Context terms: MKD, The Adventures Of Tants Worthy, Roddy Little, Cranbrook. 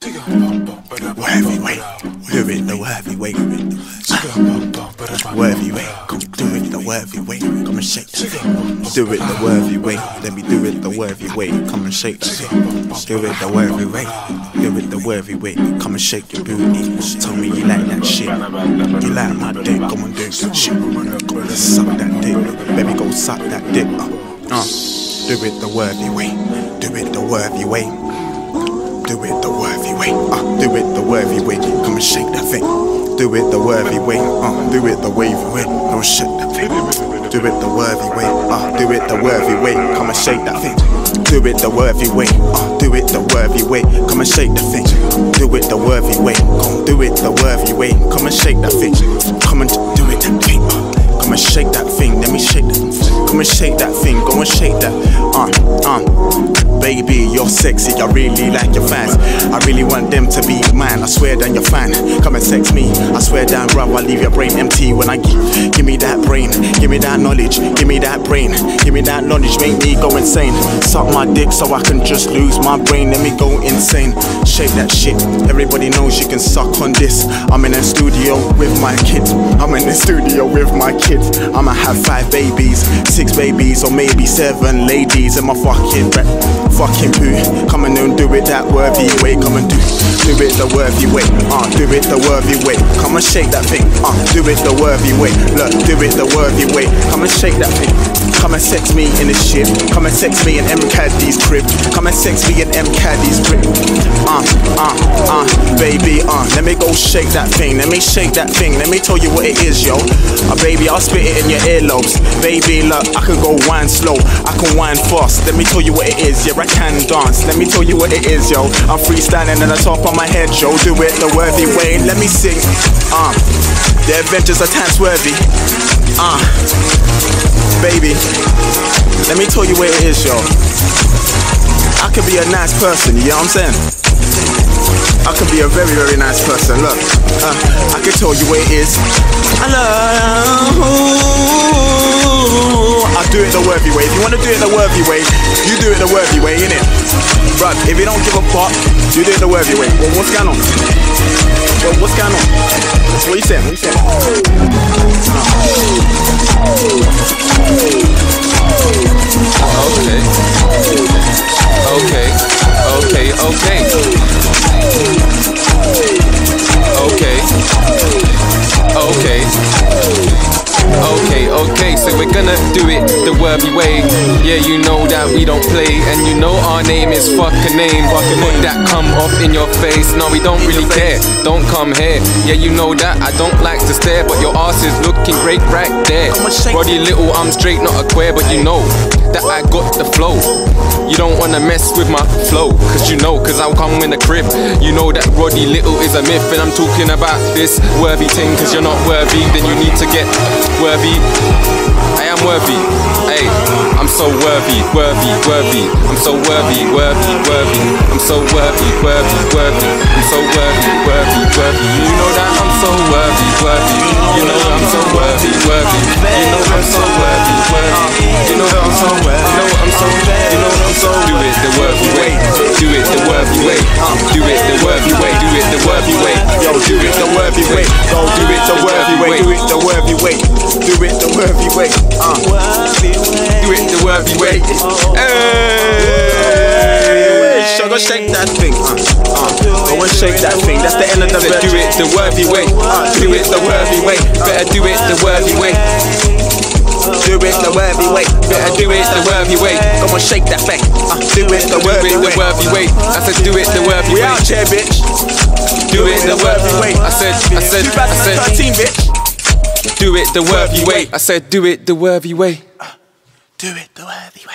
Do it the worthy way, come and shake your booty. Tell me you like that shit. You like my dick, come and do that shit. Go and suck that dick, baby, go suck that dick. Do it the worthy way, do it the worthy way. Do it the worthy way, do it the worthy way, come and shake that thing. Do it the worthy way, do it the wavy way, come and shake that thing. Do it the worthy way, do it the worthy way, come and shake that thing. Do it the worthy way, do it the worthy way, come and shake that thing. Do it the worthy way, do it the worthy way, come and shake that thing. Come and do it that thing, come and shake that thing, let me shake that thing. Come and shake that thing, go and shake that, baby, you're sexy, I really like your fans. I really want them to be mine, I swear down your fan. Come and sex me, I swear down bruv, I'll leave your brain empty when I give me that brain, give me that knowledge, give me that brain, give me that knowledge, make me go insane. Suck my dick so I can just lose my brain, let me go insane. Shake that shit, everybody knows you can suck on this. I'm in a studio with my kids, I'm in the studio with my kids. I'ma have 5 babies, 6 babies or maybe 7 ladies in my fucking poo. Come and do it that worthy way, come and do it the worthy way, do it the worthy way, come and shake that thing, do it the worthy way, look, do it the worthy way, come and shake that thing. Come and sex me in this shit, come and sex me in MKD's crib, come and sex me in MKD's crib, baby, let me go shake that thing, let me shake that thing, let me tell you what it is, yo, baby, I'll spit it in your earlobes, baby, look, I can go wine slow, I can wine fast, let me tell you what it is, yeah, I can dance, let me tell you what it is, yo, I'm freestyling at the top of my head, yo, do it the worthy way, let me sing, The Adventures Of Tants Worthy, baby, let me tell you what it is, yo, I could be a nice person, you know what I'm saying? I could be a very, very nice person, look, I could tell you what it is. Hello, I do it the worthy way. If you wanna do it the worthy way, you do it the worthy way, innit? Bruv, if you don't give a fuck, you do it the worthy way. Well, what's going on? Well, what's going on? That's what you saying, what you saying? Okay, so we're gonna do it the worthy way. Yeah, you know that we don't play, and you know our name is fucking name. Put that come off in your face. No, we don't really care, don't come here. Yeah, you know that I don't like to stare, but your ass is looking great right there. Roddy Little, I'm straight, not a queer, but you know that I got the flow. You don't wanna mess with my flow, cause you know, cause I'll come in the crib. You know that Roddy Little is a myth, and I'm talking about this worthy thing. Cause you're not worthy, then you need to get worthy. I am worthy, hey, I'm so worthy, worthy, worthy. I'm so worthy, worthy, worthy. I'm so worthy, worthy, worthy. I'm so worthy, worthy, worthy. You know that I'm so worthy, worthy. You know that I'm so worthy, worthy. You know that I'm so worthy, worthy. You know that I'm so worthy, you know I'm so worthy. You know I'm so do it the worthy way, do it the worthy way, do it the worthy way, do it the worthy way, yo, do it the worthy way, go do it the worthy way, do it the worthy way, do it the worthy way, do it the worthy way. Hey, go shake that thing, go and shake that thing. That's the end of the verse. Do it the worthy way, do it the worthy way, better do it the worthy way. Do it the worthy way, better do it the worthy way. Come on, shake that thing. Do it the worthy way. I said, do it the worthy way. We out here, bitch. Do it the worthy way. I said, 2013, bitch. Do it the worthy way. I said, do it the worthy way. Do it the worthy way.